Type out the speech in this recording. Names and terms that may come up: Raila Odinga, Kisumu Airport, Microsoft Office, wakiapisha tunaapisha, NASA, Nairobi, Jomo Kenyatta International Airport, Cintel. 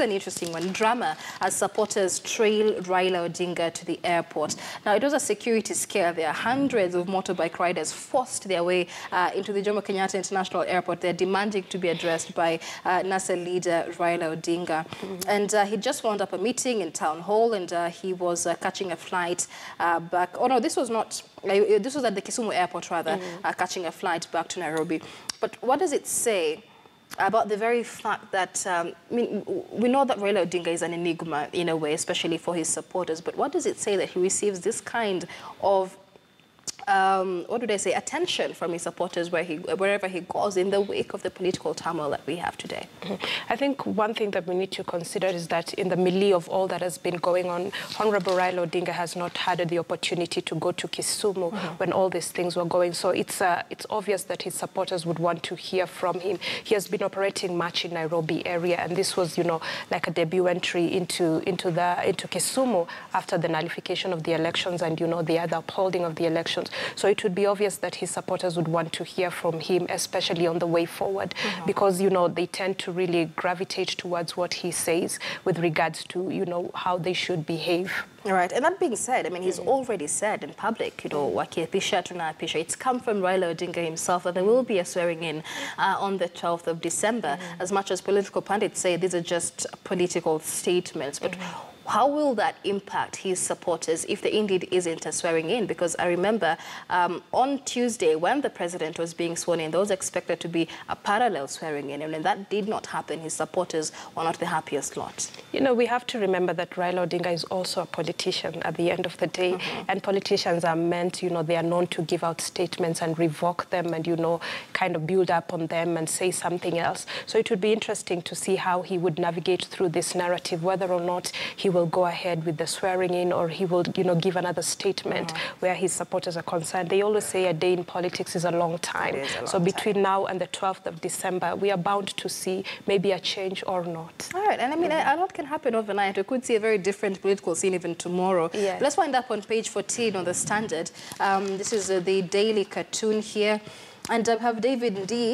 is an interesting one. Drama as supporters trail Raila Odinga to the airport. Now, it was a security scare there. Hundreds of motorbike riders forced their way into the Jomo Kenyatta International Airport. They're demanding to be addressed by NASA leader Raila Odinga. Mm-hmm. And he just wound up a meeting in town hall, and he was catching a flight back. Oh, no, this was not... this was at the Kisumu Airport, rather, catching a flight back to Nairobi. But what does it say about the very fact that, I mean, we know that Raila Odinga is an enigma in a way, especially for his supporters, but what does it say that he receives this kind of, what would I say, attention from his supporters wherever he goes in the wake of the political turmoil that we have today? I think one thing that we need to consider is that in the melee of all that has been going on, Honorable Raila Odinga has not had the opportunity to go to Kisumu when all these things were going. So it's obvious that his supporters would want to hear from him. He has been operating much in Nairobi area, and this was, you know, like a debut entry into Kisumu after the nullification of the elections and, you know, the other upholding of the elections. So it would be obvious that his supporters would want to hear from him, especially on the way forward, because, you know, they tend to really gravitate towards what he says with regards to, you know, how they should behave. All right. And that being said, I mean, he's already said in public, you know, wakiapisha tunaapisha. It's come from Raila Odinga himself that there will be a swearing-in on the 12th of December. As much as political pundits say these are just political statements, but how will that impact his supporters if there indeed isn't a swearing in? Because I remember on Tuesday when the president was being sworn in, there was expected to be a parallel swearing in, and when that did not happen, his supporters were not the happiest lot. You know, we have to remember that Raila Odinga is also a politician at the end of the day, and politicians are meant, you know, they are known to give out statements and revoke them and, you know, kind of build up on them and say something else. So it would be interesting to see how he would navigate through this narrative, whether or not he will go ahead with the swearing in or he will, you know, give another statement where his supporters are concerned. They always say a day in politics is a long time. Between now and the 12th of December, we are bound to see maybe a change or not. All right. And I mean, a lot can happen overnight. We could see a very different political scene even tomorrow. Yes. Let's wind up on page 14 on the Standard. This is the daily cartoon here. And I have David D.